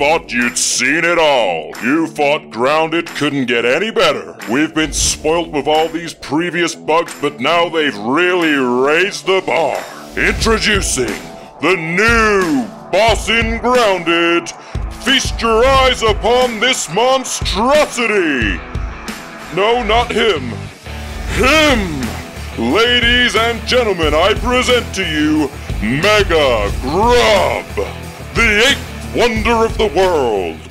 thought you'd seen it all. You thought Grounded couldn't get any better. We've been spoiled with all these previous bugs, but now they've really raised the bar. Introducing the new boss in Grounded. Feast your eyes upon this monstrosity! No, not him. Him! Ladies and gentlemen, I present to you Mega Grub, the eighth wonder of the world.